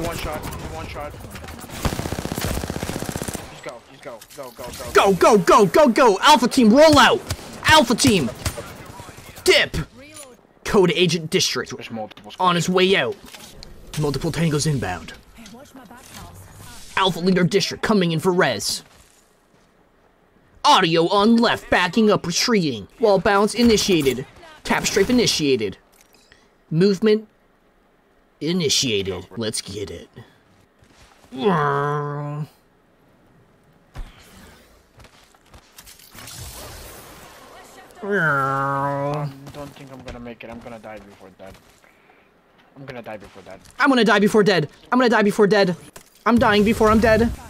He's one shot. Just go, go. Go. Alpha team, roll out. Alpha team. Dip. Code Agent District on his way out. Multiple tangos inbound. Alpha Leader District coming in for res. Audio on left, backing up, retreating. Wall bounce initiated. Tap strafe initiated. Movement initiated. Let's get it. I don't think I'm gonna make it. I'm gonna die before dead. I'm gonna die before dead. I'm dying before I'm dead.